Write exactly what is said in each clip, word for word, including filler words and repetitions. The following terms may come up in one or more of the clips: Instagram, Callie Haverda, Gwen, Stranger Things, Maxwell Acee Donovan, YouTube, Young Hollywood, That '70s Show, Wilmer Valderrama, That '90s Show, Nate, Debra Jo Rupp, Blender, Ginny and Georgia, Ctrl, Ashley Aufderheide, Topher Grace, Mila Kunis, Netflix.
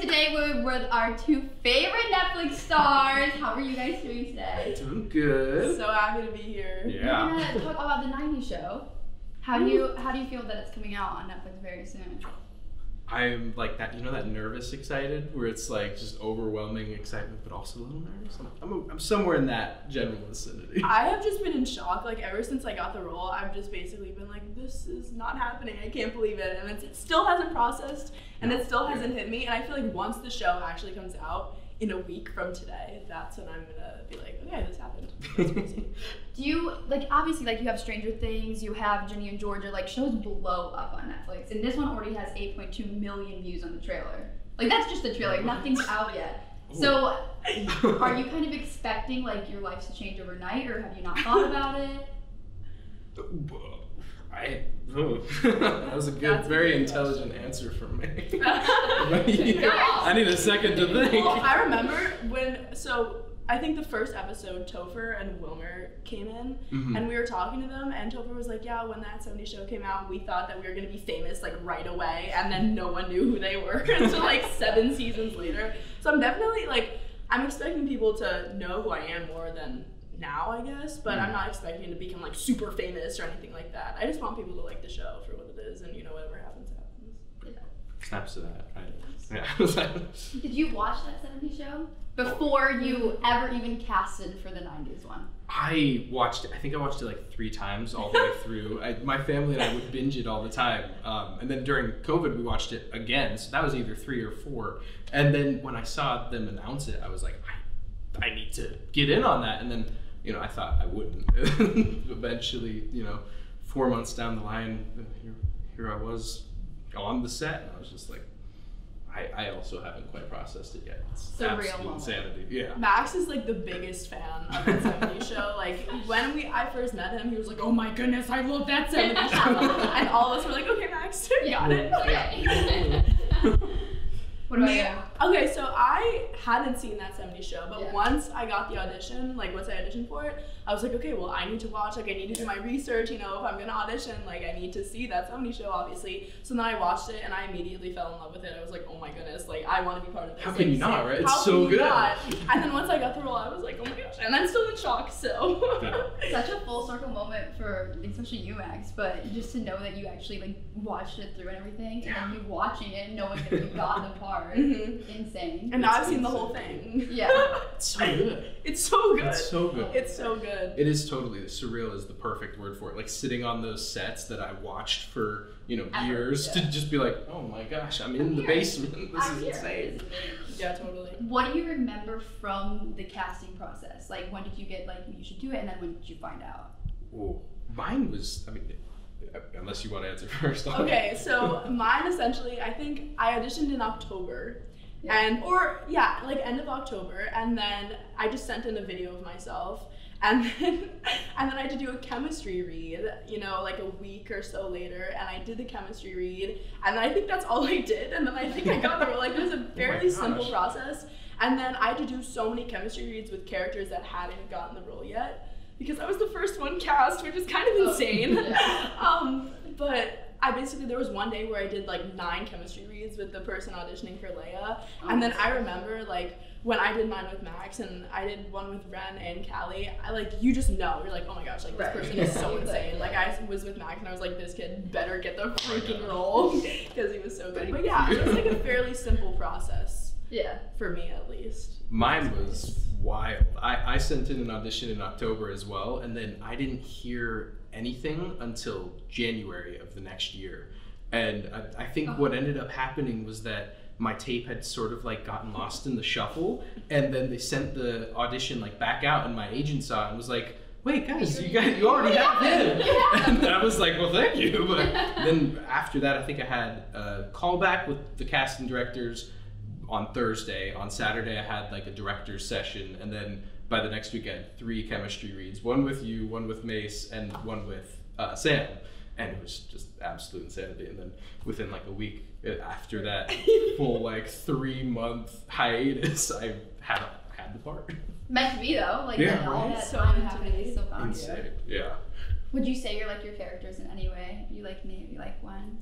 today we're with our two favorite Netflix stars. How are you guys doing today? Doing good. So happy to be here. Yeah. We're gonna talk about the nineties show. How do you how do you feel that it's coming out on Netflix very soon? I'm like that, you know, that nervous excited where it's like just overwhelming excitement, but also a little nervous. I'm, I'm, I'm somewhere in that general vicinity. I have just been in shock. Like ever since I got the role, I've just basically been like, this is not happening. I can't believe it. And it's, it still hasn't processed and no, it still hasn't hit me. And I feel like once the show actually comes out in a week from today, that's when I'm gonna be like, okay, this happened. That's crazy. Do you, like, obviously, like, you have Stranger Things, you have Ginny and Georgia, like, shows blow up on Netflix, and this one already has eight point two million views on the trailer. Like, that's just the trailer, nothing's out yet. Ooh. So, are you kind of expecting, like, your life to change overnight, or have you not thought about it? I, oh. That was a good, That's very a good intelligent question. answer from me. I need a second to think. Well, I remember when, so, I think the first episode, Topher and Wilmer came in, mm-hmm. and we were talking to them, and Topher was like, yeah, when That seventies Show came out, we thought that we were gonna be famous like right away, and then no one knew who they were until like seven seasons later. So I'm definitely like, I'm expecting people to know who I am more than now, I guess, but mm-hmm. I'm not expecting to become like super famous or anything like that. I just want people to like the show for what it is, and you know, whatever happens, happens. Yeah. Snaps to that, right? Yeah. Did you watch That seventies Show before you ever even casted for the nineties one? I watched it, I think I watched it like three times all the way through. I, my family and I would binge it all the time. Um, and then during COVID, we watched it again. So that was either three or four. And then when I saw them announce it, I was like, I, I need to get in on that. And then, you know, I thought I wouldn't. Eventually, you know, four months down the line, here, here I was on the set. And I was just like, I, I also haven't quite processed it yet. It's the absolute real insanity. Yeah. Max is like the biggest fan of That seventies Show. Like when we I first met him, he was like, "Oh my goodness, I love That seventies Show," and all of us were like, "Okay, Max, you got it." Okay. What about yeah. you? Okay, so I hadn't seen That seventies Show, but yeah. once I got the audition, like once I auditioned for it, I was like, okay, well, I need to watch, like I need to do my research, you know, if I'm gonna audition, like I need to see That seventies Show, obviously. So then I watched it and I immediately fell in love with it. I was like, oh my goodness, like I wanna be part of this. How can you not, right? It's so good. And then once I got the role, I was like, oh my gosh, and I'm still in shock, so. Yeah. Such a full circle moment for, especially you, Max, but just to know that you actually like watched it through and everything, yeah. and then you watching it, knowing that you got the part. Mm-hmm. Insane. And now I've seen the whole thing. Yeah. It's so good. It's so good. It's so good. It's so good. It is totally, surreal is the perfect word for it. Like sitting on those sets that I watched for, you know, I years to just be like, oh my gosh, I'm, I'm in here. the basement. This I'm is here. insane. Yeah, totally. What do you remember from the casting process? Like when did you get like, you should do it, and then when did you find out? Well, mine was, I mean, unless you want to answer first. Okay, so mine essentially, I think I auditioned in October, yeah. and or yeah, like end of October, and then I just sent in a video of myself, and then and then I had to do a chemistry read, you know, like a week or so later, and I did the chemistry read, and then I think that's all I did, and then I think I got the role. Like it was a fairly oh simple process, and then I had to do so many chemistry reads with characters that hadn't gotten the role yet, because I was the first one cast, which is kind of insane. Yeah. um, but I basically, there was one day where I did like nine chemistry reads with the person auditioning for Leia. Oh, and then I remember like when I did mine with Max and I did one with Ren and Callie, I like, you just know, you're like, oh my gosh, like right. this person is so insane. Like I was with Max and I was like, this kid better get the freaking role because he was so good. But yeah, it was like a fairly simple process. Yeah. For me at least. Mine was wild. I, I sent in an audition in October as well, and then I didn't hear anything until January of the next year. And I, I think uh-huh. what ended up happening was that my tape had sort of like gotten lost in the shuffle, and then they sent the audition like back out, and my agent saw it and was like, wait guys, you guys, you already yeah. have it. Yeah. And I was like, well, thank you. But then after that, I think I had a call back with the casting directors on Thursday. On Saturday, I had like a director's session, and then by the next weekend, three chemistry reads, one with you, one with Mace, and one with uh, Sam. And it was just absolute insanity. And then within like a week after that full like three month hiatus, I had, had the part. Meant to be though, like yeah, that, right? all that so time happening, so fun. Insane, yeah. Would you say you're like your characters in any way? You like me, you like one?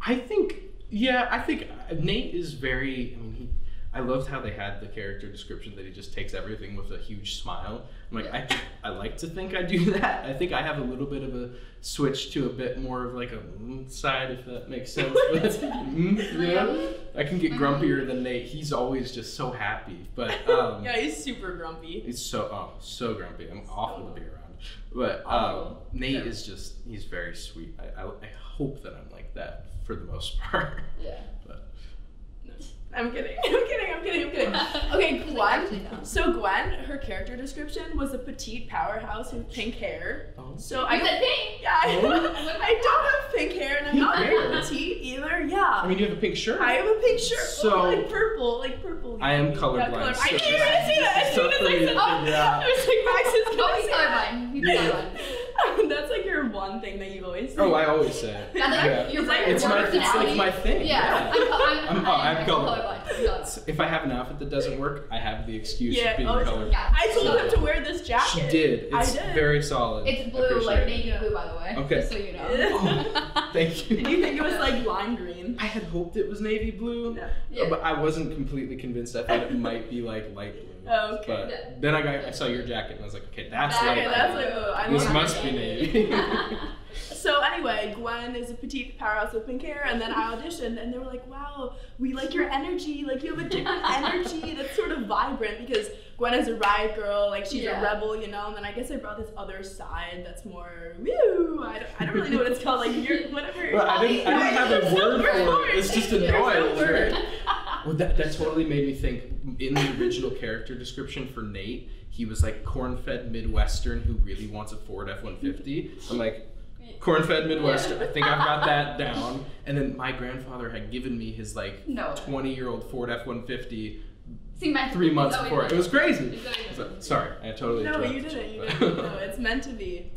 I think Yeah, I think Nate is very, I mean, he, I loved how they had the character description that he just takes everything with a huge smile. I'm like, yeah. I, I like to think I do that. I think I have a little bit of a switch to a bit more of like a mm side, if that makes sense. But, mm, yeah, I can get grumpier than Nate. He's always just so happy. But um, yeah, he's super grumpy. He's so oh so grumpy. I'm so awful to be around. But um, Nate yeah. is just, he's very sweet. I, I, I hope that I'm like that for the most part. Yeah. But. I'm kidding. I'm kidding. I'm kidding. I'm kidding. Okay, Gwen. So Gwen, her character description was a petite powerhouse with pink hair. Oh. So I said pink. Yeah. I, oh. I don't have pink hair, and I'm not very petite either. Yeah. I mean, you have a pink shirt. I have a pink shirt. So oh, like purple, like purple. I am colorblind. Yeah, color. so I didn't even see that. As soon as I said, oh, yeah. I was like, Max is colorblind. He's colorblind. That's like your one thing that you always say. Oh, I always say it. That's like yeah. your like it's, my, it's like my thing. Yeah. yeah. I'm, I'm, I'm, I'm colorblind. If I have an outfit that doesn't work, I have the excuse yeah. of being oh, colorblind. Yeah. I told so, him to wear this jacket. She did. It's I did. very solid. It's blue, like navy blue, by the way. Okay. Just so you know. Oh, thank you. Did you think it was like lime green? I had hoped it was navy blue, no. yeah. but I wasn't completely convinced. I thought it might be like light blue. Oh, okay. But yeah. then I got I saw your jacket and I was like, okay, that's okay, light that's blue. Like, oh, I this must be navy. So anyway, Gwen is a petite powerhouse with pink hair, and then I auditioned, and they were like, wow, we like your energy, like you have a different energy that's sort of vibrant, because Gwen is a riot girl, like she's yeah. a rebel, you know, and then I guess I brought this other side that's more, woo, I don't, I don't really know what it's called, like, you're, whatever. Well, I didn't, I didn't have a word for it, it's just a noise, right? Well, that, that totally made me think, in the original character description for Nate, he was like corn-fed Midwestern who really wants a Ford F one fifty, I'm like, corn-fed Midwestern. Yeah. I think I've got that down. And then my grandfather had given me his like twenty-year-old no. Ford F one fifty See, my three months before. It was crazy. So, sorry, I totally. No, you didn't. You didn't. No, it's meant to be.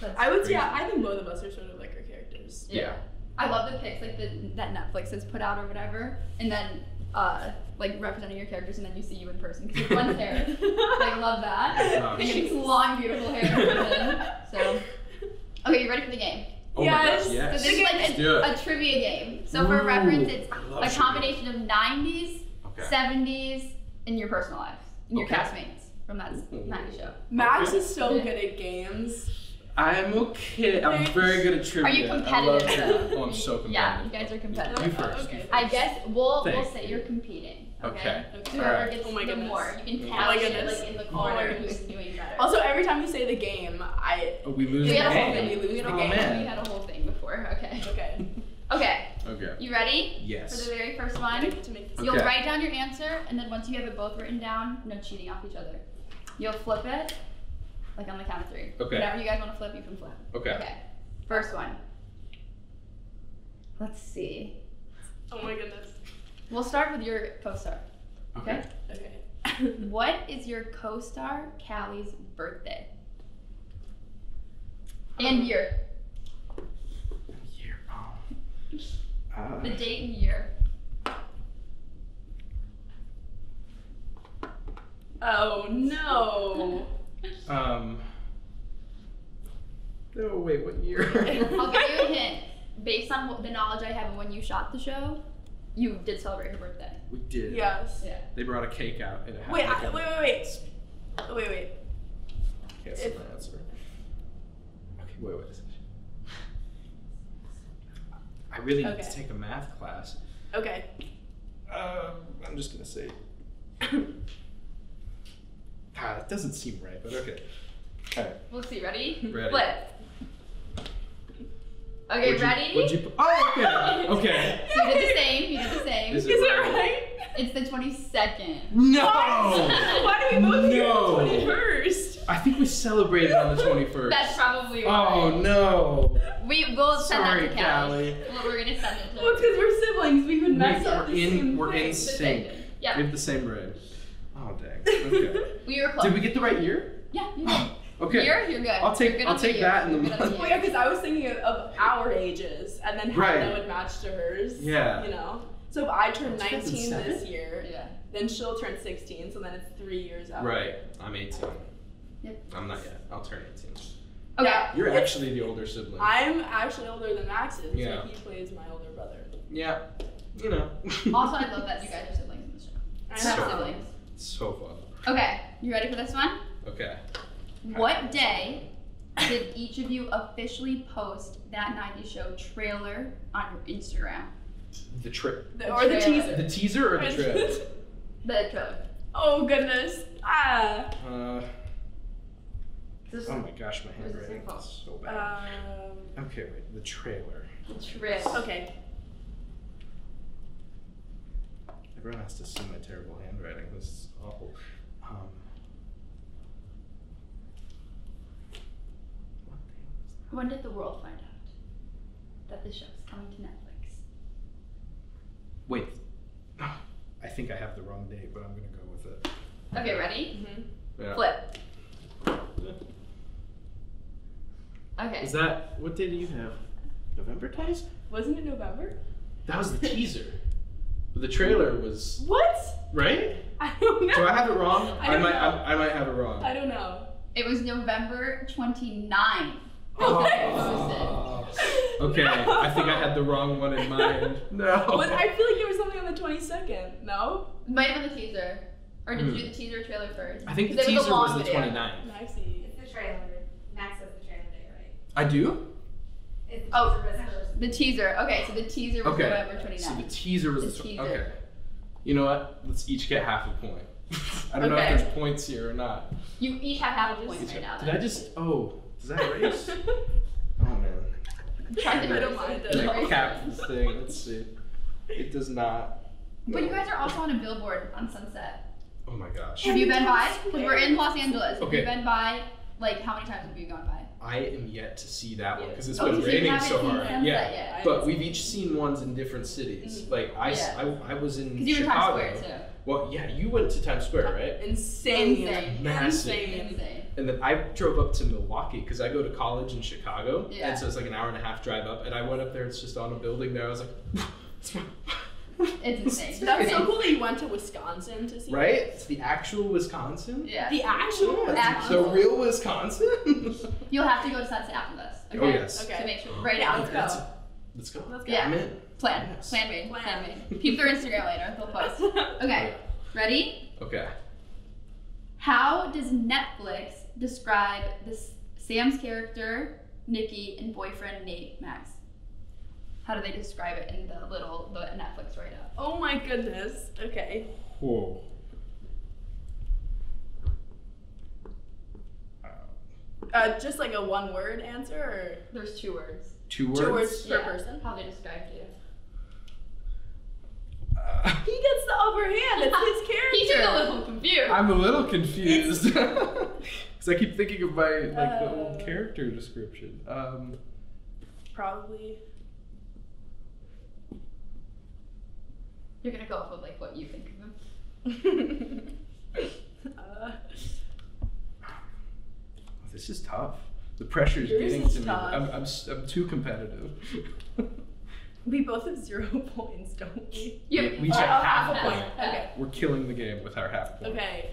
That's I would. Crazy. Yeah, I think both of us are sort of like our characters. Yeah. yeah. I love the pics like the, that Netflix has put out or whatever, and then. Uh, like representing your characters, and then you see you in person because you have one hair. I love that. Um, and it's long, beautiful hair. So. Okay, you ready for the game? Oh yes. Gosh, yes. So this Let's is like a, a trivia game. So Ooh, for reference, it's a combination of nineties, okay. seventies, and your personal lives, and your okay. castmates from that nineties show. Max okay. is so yeah. good at games. I'm okay. I'm very good at trivia. Are you competitive? I love oh, I'm so competitive. Yeah, you guys are competitive. You first. Okay. I guess we'll Thank we'll say you. you're competing. Okay. okay. Right. Gets oh my goodness. More. You can tell oh shit, like in the corner oh who's doing better. Also, every time you say the game, I oh, we lose. We had a whole thing. We lose the oh, game. Man. We had a whole thing before. Okay. Okay. okay. Okay. You ready? Yes. For the very first one, okay. you'll write down your answer, and then once you have it both written down, no cheating off each other. You'll flip it, like on the count of three. Okay. Whatever you guys want to flip, you can flip. Okay. Okay. First one. Let's see. Oh my goodness. We'll start with your co-star, okay? Okay. okay. What is your co-star Callie's birthday? Um, and year. Year. Oh. Uh, the date and year. Oh no. um. Oh wait, what year? I'll give you a hint. Based on what, the knowledge I have of when you shot the show. You did celebrate her birthday. We did. Yes. Yeah. They brought a cake out. And it had wait, I, wait, wait, wait, wait, wait, wait. Can't see my answer. Okay, wait, wait. I really okay. need to take a math class. Okay. Um, I'm just gonna say. Ah, that doesn't seem right, but okay. All right. We'll see. Ready? Ready. Flip. Okay, would ready? You, would you, oh, okay. okay. So you did the same. You did the same. Is it, Is it right? right? It's the twenty-second. No! Why do we both no. do the twenty-first? I think we celebrated on the twenty-first. That's probably why. Oh, no. We will send Sorry, that to Callie. Callie. Well, we're going to send it to Well, because we're siblings. We would mess up the in, same We're thing. in sync. Yeah. We have the same ring. Oh, dang. Okay. We were close. Did we get the right year? Yeah, you did. Okay. Year, you're good. I'll take good I'll take that in the month. Well, yeah, because I was thinking of, of our ages and then how right. that would match to hers. Yeah. You know. So if I turn nineteen this year, yeah. then she'll turn sixteen. So then it's three years out. Right. I'm eighteen. Yep. I'm not yet. I'll turn eighteen. Okay. Yeah. You're actually the older sibling. I'm actually older than Max is. Yeah. So he plays my older brother. Yeah, you know. Also, I love that you guys are siblings in the show. I so, have siblings. So fun. Okay, you ready for this one? Okay. What day did each of you officially post That nineties Show trailer on your Instagram? The trip. Or trailer. the teaser. The teaser or the trip? The trip. Oh, goodness. Ah. Uh, this oh my gosh, my handwriting is so bad. Um, okay, wait, the trailer. The trip. Okay. Everyone has to see my terrible handwriting. This is awful. Um, When did the world find out that the show's coming to Netflix? Wait, I think I have the wrong date, but I'm gonna go with it. Okay, ready? Mm-hmm. Yeah. Flip. Okay. Is that, what day do you have? November ties? Wasn't it November? That was the teaser. The trailer was. What? Right? I don't know. Do I have it wrong? I, don't I might. Know. I, I might have it wrong. I don't know. It was November twenty-ninth. Oh. Okay, no. I think I had the wrong one in mind. No. But I feel like there was something on the twenty-second, no? It might have been the teaser. Or did mm. you do the teaser trailer first? I think the teaser was, was the video. twenty-ninth. Maxie. It's the trailer. Max says the trailer day, right? I do? It's the oh, the teaser. Okay, so the teaser was okay. November twenty-ninth. So the teaser was the teaser. Okay. You know what? Let's each get half a point. I don't okay. know if there's points here or not. You each have half a point right now. Did I just, oh. Is that a race? Oh man. I'm trying to don't mind the cap this thing. Let's see. It does not. But no. You guys are also on a billboard on Sunset. Oh my gosh. Have you been by? Because we're in Los Angeles. Okay. Have you been by? Like how many times have you gone by? I am yet to see that one because it's oh, been so raining so hard. Sunset yeah. Yet. But we've each seen ones in different cities. Mm-hmm. Like I, yeah. I, I was in Chicago. Because you were Times Square too. Well, yeah, you went to Times Square, right? Insane. Insane. Massive. Insane. Insane. And then I drove up to Milwaukee because I go to college in Chicago, yeah. and so it's like an hour and a half drive up. And I went up there; it's just on a building there. I was like, "It's my... it's insane." That's so cool that you went to Wisconsin to see. Right? It. It's the actual Wisconsin. Yeah. The actual. Yeah, actual. The real Wisconsin. You'll have to go to Sunset after this. Okay? Oh yes. Okay. To make sure right now. Let's go. Let's go. Let's go. Yeah. Plan. Yes. Plan made. Plan, Plan made. Peep their Instagram later. They'll post. Okay. Ready? Okay. How does Netflix describe this Sam's character, Nikki, and boyfriend Nate, Max? How do they describe it in the little the Netflix write-up? Oh my goodness. Okay. Whoa. Uh, just like a one-word answer, or there's two words. Two words. Two words per yeah. person. How they described you. Uh, he gets the upper hand. It's his character. He's a little confused. I'm a little confused because I keep thinking of my like uh, the old character description. Um, probably. You're gonna go off with like what you think of him. uh, this is tough. The pressure's getting to me. I'm, I'm I'm too competitive. We both have zero points, don't we? Yeah, we, we each have half, half a point. point. Okay. We're killing the game with our half point. Okay.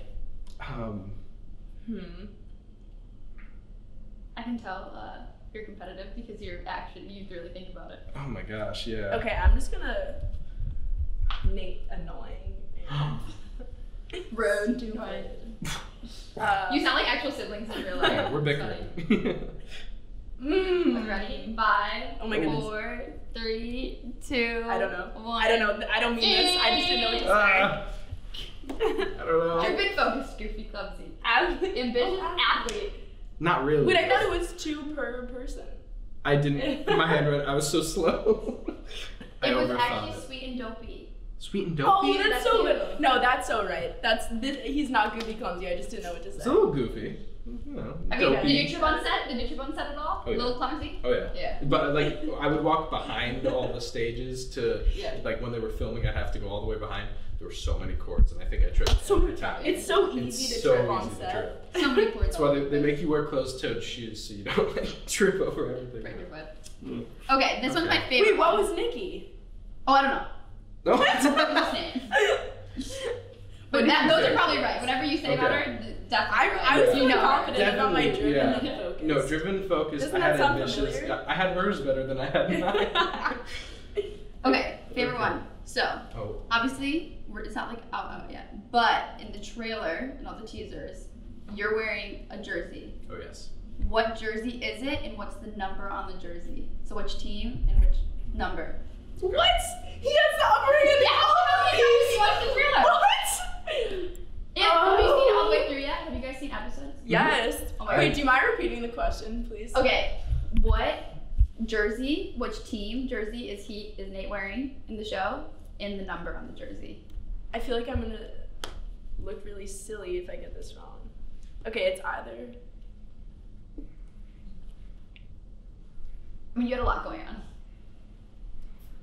Um. Hmm. I can tell uh, you're competitive because your action, you really think about it. Oh my gosh, yeah. Okay, I'm just gonna Nate annoying. Road stupid. uh, you sound like actual siblings in real life. Yeah, we're bickering. Mm. Ready? Five, oh my goodness. Four, three, two, I don't know. One. I don't know. I don't mean Yay. this. I just didn't know what to say. Uh, I don't know. You're good focused, goofy, clumsy. Ambitious athlete. Not really. Wait, I thought it was two per person. I didn't. My handwriting, I was so slow. I it was actually it. sweet and dopey. Sweet and dopey? Oh, that's, that's so good. No, that's so right. That's this, he's not goofy, clumsy. I just didn't know what to say. It's a little goofy. You know, I mean, dopey. Did you trip on set? Did you trip on set at all? Oh, yeah. A little clumsy? Oh yeah. Yeah. But like, I would walk behind all the stages to, yeah. like when they were filming, I'd have to go all the way behind. There were so many cords, and I think I tripped so every time. It's so easy it's to so trip easy on set. Trip. So many cords. That's why they, they make you wear closed-toed shoes so you don't like trip over everything. Break your foot. Mm. Okay, this okay. one's my favorite. Wait, what was Nikki? Oh, I don't know. No. That's his name. But that, those are probably right. Whatever you say okay. about her, definitely. I, I was really you know, confident definitely, about my driven yeah. and focus. No, driven focus. I had ambitious. I had hers better than I had mine. Okay, favorite one. So, oh. obviously, we're, it's not like out out yet, but in the trailer and all the teasers, you're wearing a jersey. Oh, yes. What jersey is it, and what's the number on the jersey? So which team and which number? Okay. What? He has the upper hand in all of these! Yeah, watch the trailer. What? And oh. have you seen it all the way through yet? Have you guys seen episodes? Yes. Oh my Wait, God. Do you mind repeating the question, please? Okay. What jersey, which team jersey is he is Nate wearing in the show, and the number on the jersey? I feel like I'm gonna look really silly if I get this wrong. Okay, it's either. I mean, you had a lot going on.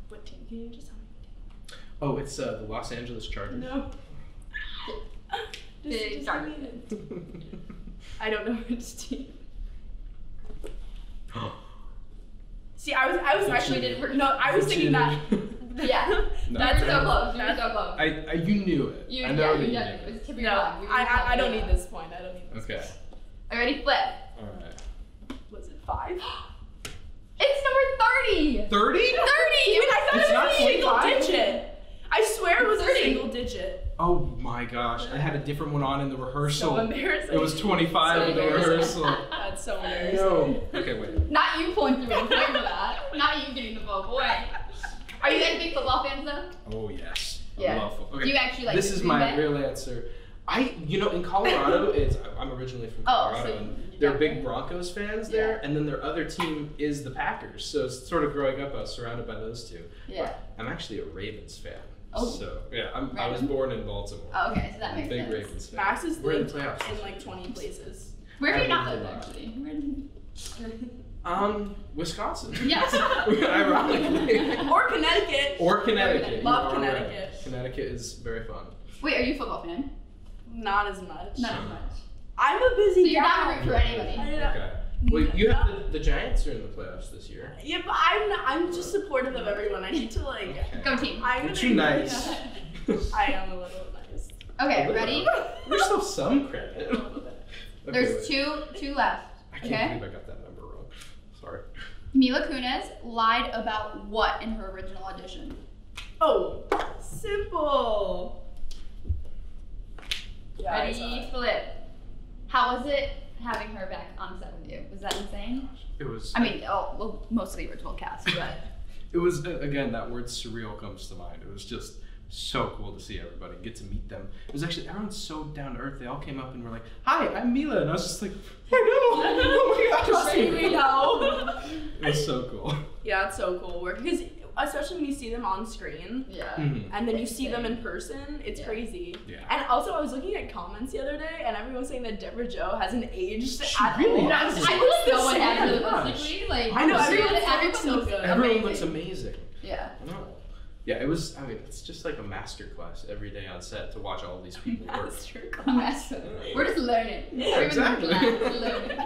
What team? Can you just tell me what team? Oh, it's uh, the Los Angeles Chargers. No. just, just Chargers. I don't know which team. See, I was, I was actually didn't work. No, I was thinking that. Yeah, no, that's so close. You're so close. I, I, you knew it. You, I know yeah, you, you knew it. It was tipping your no, I, I, I don't need this point. I don't need this. Okay. I already flip. All right. Was it five? It's number thirty. thirty? thirty. Wait, I thought it's it was a single five? digit. I swear it was thirty. A single digit. Oh my gosh! I had a different one on in the rehearsal. So embarrassing. It was twenty-five so in the rehearsal. That's so embarrassing. No. Okay, wait. Not you pulling through a point for that. Not you getting the ball, boy. Are you guys big football fans though? Oh yes. Yeah. I love football. Okay. Do you actually like? This is my bet? real answer. I, you know, in Colorado, it's I'm originally from Colorado, oh, so and they're big Broncos fans yeah. there, and then their other team is the Packers. So it's sort of growing up, I was surrounded by those two. Yeah. But I'm actually a Ravens fan. Oh. So yeah, I'm, I was born in Baltimore. Oh, okay, so that makes big sense. Big Ravens fan. Max is We're in the playoffs. In like twenty places. Where have you not lived actually? Where did... Um, Wisconsin. Yes. Ironically. Or Connecticut. Or Connecticut. Love Connecticut. Right. Connecticut is very fun. Wait, are you a football fan? Not as much. Not as much. I'm a busy guy. So you're guy. not rooting for anybody. Okay. Well, you no. have the, the Giants are in the playoffs this year. Yeah, but I'm not, I'm just supportive of everyone. I need to like okay. go team. I'm You're too nice. I am a little nice. Okay, little ready? We're still some credit. Okay, There's wait. two two left. I can't okay? believe I got that number wrong. Sorry. Mila Kunis lied about what in her original audition? Oh, simple. Yeah, ready, flip. How was it having her back on set with you? Was that insane? It was. I mean, oh, well, mostly original cast, but. It was, again, that word surreal comes to mind. It was just so cool to see everybody, get to meet them. It was actually, everyone's so down to earth. They all came up and were like, hi, I'm Mila. And I was just like, I know. Oh my gosh. We know. It was so cool. Yeah, it's so cool. Because especially when you see them on screen. Yeah. Mm-hmm. And then you see them in person. It's yeah. crazy. Yeah. And also, I was looking at comments the other day, and everyone was saying that Debra Jo hasn't aged at all. I was like, no one has realistically. Like, I know, everyone, everyone, so looks, good. everyone amazing. looks amazing. Yeah. I know. Yeah, it was, I mean, it's just like a masterclass every day on set to watch all these people work. Masterclass. Uh, We're just learning. Yeah, exactly. learning.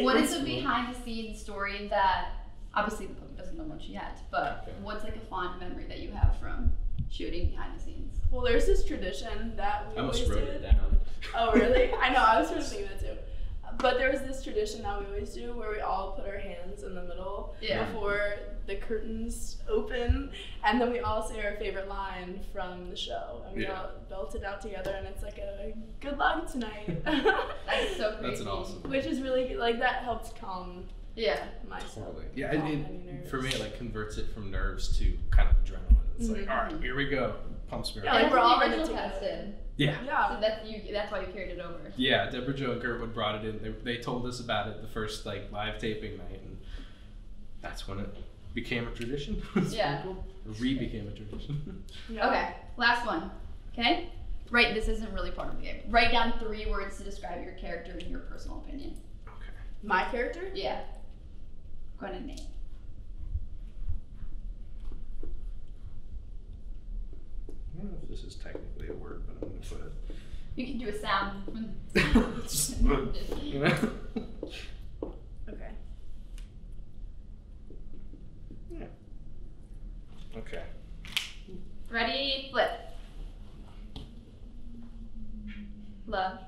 What is the behind-the-scenes story that, obviously, the public doesn't know much yet, but okay. what's like a fond memory that you have from shooting behind the scenes? Well, there's this tradition that we I always wrote did. It down. Oh, really? I know, I was sort of thinking that too. But there was this tradition that we always do where we all put our hands in the middle yeah. before the curtains open, and then we all say our favorite line from the show, and we yeah. all belt it out together, and it's like a good luck tonight. That's so crazy. That's an awesome. Which is really, like, that helps calm. Yeah, myself. Totally. Yeah, it, it, for me, it like converts it from nerves to kind of adrenaline. It's mm-hmm. like, all right, here we go. Pumps me. Yeah, right. Like we're all original casted. Yeah. Yeah. So that's you. That's why you carried it over. Yeah, Debra Jo and Gertwood brought it in. They, they told us about it the first like live taping night, and that's when it became a tradition. Yeah. Cool. Re-became a tradition. Yeah. Okay, last one. Okay. Right. This isn't really part of the game. Write down three words to describe your character in your personal opinion. Okay. My character? Yeah. Go ahead and name. I don't know if this is technically a word, but I'm going to put it. You can do a sound. Just, you know? Okay. Yeah. Okay. Ready, flip. Love.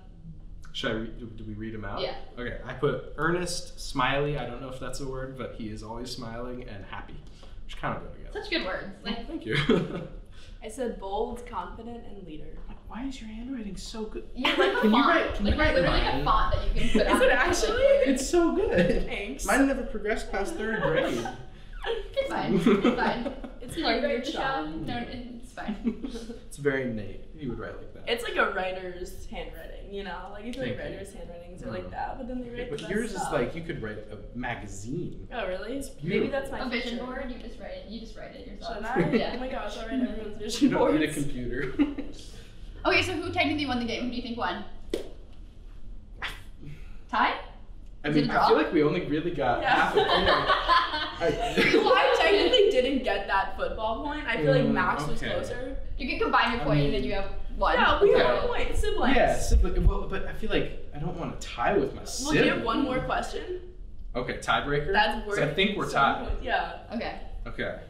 Should I read, do we read him out? Yeah. Okay, I put earnest, smiley, I don't know if that's a word, but he is always smiling and happy. which kind of go together. Such good words. Like, thank you. I said bold, confident, and leader. Like, why is your handwriting so good? Yeah, like can you write, can like, you write literally mine? A font that you can put out. Is it actually? It's so good. Thanks. Mine never progressed past third grade. It's fine. It's fine. It's part of your job. No, it's fine. It's very Nate. He would write like that. It's like a writer's handwriting, you know? Like, you feel like Thank writer's you. handwritings are mm. like that, but then they write. But the yours is stuff. Like you could write a magazine. Oh, really? It's beautiful. Maybe that's my a vision board. You just write it. You just write it yourself. Should I? Yeah. Oh my gosh! I'll write everyone's vision board. You don't need a computer. Okay, so who technically won the game? Who do you think won? Tie? I mean, I feel like we only really got yeah. half a point. I, well, I technically didn't get that football point. I feel mm, like Max okay. was closer. You can combine your point I mean, and then you have one. No, we okay. have a point. Siblings. Yeah, siblings. Well, but I feel like I don't want to tie with my sibling. Well, do you have one more question? Okay, tiebreaker? That's worth I think we're tied. Yeah. Okay. Okay.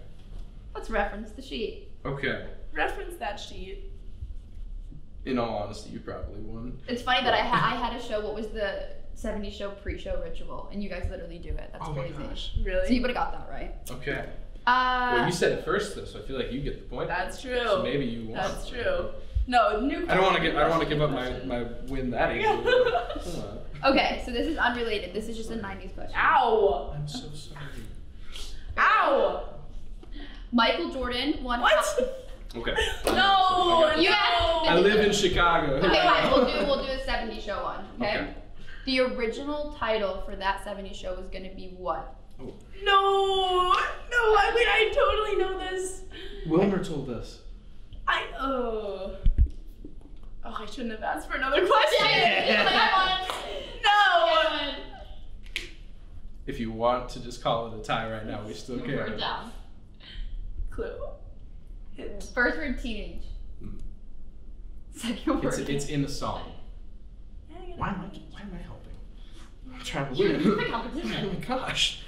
Let's reference the sheet. Okay. Reference that sheet. In all honesty, you probably won. It's funny that I, ha I had a show, what was the seventies show pre-show ritual, and you guys literally do it. That's oh crazy. Oh my gosh. Really? So you would've got that right. Okay. Uh, well, you said it first though, so I feel like you get the point. That's true. So maybe you won. That's true. No, new question. I don't want to get. I don't want to give up my, my win that easily. Okay, so this is unrelated. This is just sorry. a nineties question. Ow! I'm so sorry. Ow! Michael Jordan won. What? Okay. No! You asked. I live in Chicago. Okay, fine. We'll do, we'll do a seventies show one, okay? okay? The original title for That seventies Show was going to be what? Oh. No! No, I mean, I totally know this. Wilmer told us. I, oh. Oh, I shouldn't have asked for another question. Yeah, no! If you want to just call it a tie right now, we still care. We're down. Clue? First word, teenage. Mm. Second word. It's, it's in a song. Why am I? Why am I helping? I'm trying to win. You're in competition. Oh my gosh!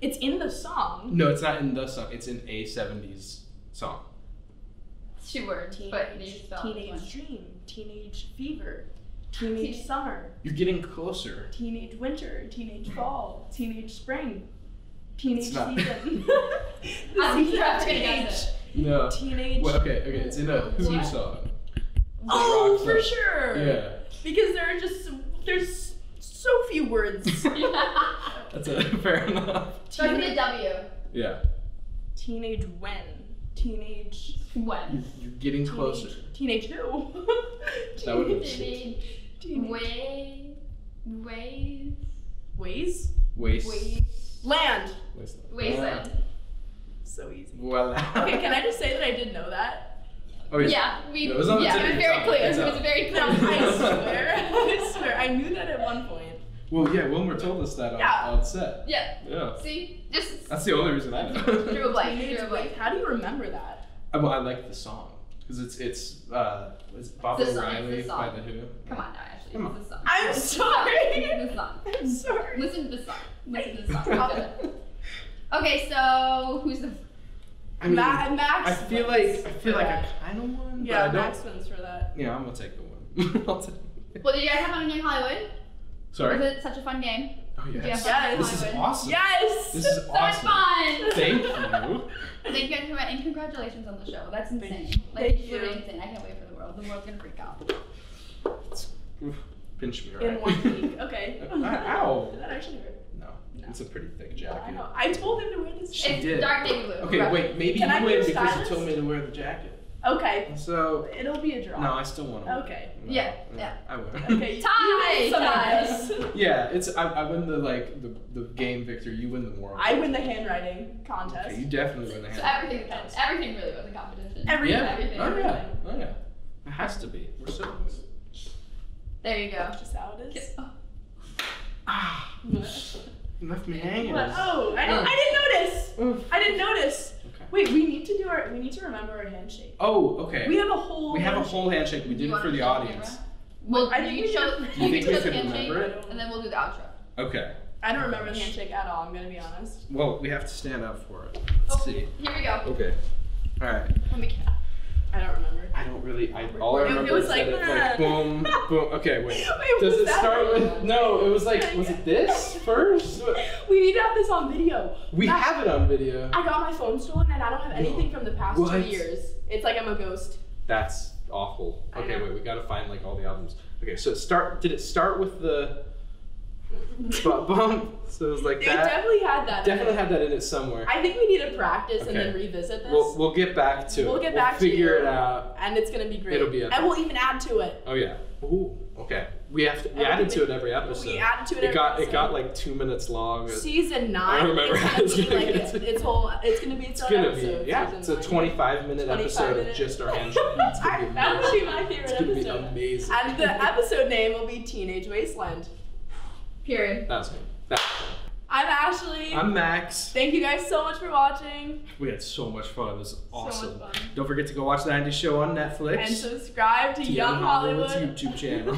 It's in the song. No, it's not in the song. It's in a seventies song. Two words, but you spell teenage dream, teenage fever, teenage summer. You're getting closer. Teenage winter, teenage fall, teenage spring, teenage season. I'm trapped in No. Teenage. Well, okay, okay. It's in a Who song. Oh, for sure. Yeah. Because there are just there's so few words. That's a, fair enough. Starting with a W. Yeah. Teenage when? Teenage when? You're getting teenage, closer. Teenage who? That would teenage way ways ways ways ways land wasteland. So easy. Voila. Okay, can I just say that I didn't know that? Oh, yeah, yeah, we, no, it was, yeah, it was very clear. It was very clear. I swear, I swear, I knew that at one point. Well, yeah, Wilmer told us that on, yeah. on set. Yeah. Yeah. See, just that's the only reason I know. Drew a blank. Drew a blank. How do you remember that? I, well, I like the song because it's it's uh, it's Bob O'Reilly by the Who. Come on now, Ashley. Come on. It's the song. I'm sorry. It's the song. I'm sorry. Listen to the song. Listen to the song. Okay, so who's the I mean, Ma Max I feel like I feel like that. I kind of won. Yeah, but I Max wins for that. Yeah, I'm gonna take the one. I'll take it. Well, did you guys have fun in Young Hollywood? Sorry. Was it such a fun game? Oh yes. Yes. Fun this is awesome. Yes. This is so awesome. Fun. Thank you. Thank you guys for that, and congratulations on the show. That's insane. Thank like it's literally insane. I can't wait for the world. The world's gonna freak out. Pinch me right in one week. Okay. Ow. Did that actually hurt? It's a pretty thick jacket. Yeah, I, I told him to wear this jacket. It's did. dark navy blue. Okay, right. wait, maybe Can you win because stylist? you told me to wear the jacket. Okay. So it'll be a draw. No, I still want to. Okay. No, yeah. No, yeah. I win. Okay. Tie. Ties. Yeah, it's I, I win the like the, the game, Victor. You win the moral. I win the handwriting contest. Okay, you definitely win the handwriting. So everything contest. Everything really was a competition. Everything. Yeah. Everything. Oh yeah. Oh yeah. It has to be. We're so close. There you go. Just how it is. Ah. You left me hanging. What? Oh, I didn't, I didn't notice. Oof. I didn't notice. Okay. Wait, we need to do our. We need to remember our handshake. Oh, okay. We have a whole. We have handshake. a whole handshake. We did it for the audience. Well, I think you show. Do you think we could remember it? And then we'll do the outro. Okay. I don't remember the handshake at all. I'm gonna be honest. Well, we have to stand up for it. Let's oh, see. Here we go. Okay. All right. Let me count. I don't remember. I don't really. I all I remember it was is like, that it, like boom, boom. Okay, wait. wait Does it start with? That? No, it was like, was it this first? We need to have this on video. We I, have it on video. I got my phone stolen and I don't have anything from the past what? two years. It's like I'm a ghost. That's awful. Okay, wait. We gotta find like all the albums. Okay, so it start. Did it start with the? Bump. So it was like it that. It definitely had that. Definitely in it. had that in it somewhere. I think we need to practice okay. and then revisit this. We'll, we'll get back to we'll it. We'll get back we'll to figure it. Figure it out. And it's gonna be great. It'll be. And we'll even add to it. Oh yeah. Ooh. Okay. We have to. We and added we, to it every episode. We added to it. Every it got. Episode. It got like two minutes long. Season nine. I remember. It's gonna be like it's, it's whole. It's gonna be. Its, it's gonna episode, be. Yeah. It's a twenty-five minute episode minutes. of just our handshake. That would be my favorite episode. It's gonna be amazing. And the episode name will be Teenage Wasteland. Period. That was good. That was good. I'm Ashley. I'm Max. Thank you guys so much for watching. We had so much fun. It was awesome. So much fun. Don't forget to go watch The nineties Show on Netflix. And subscribe to, to Young Hollywood's YouTube channel.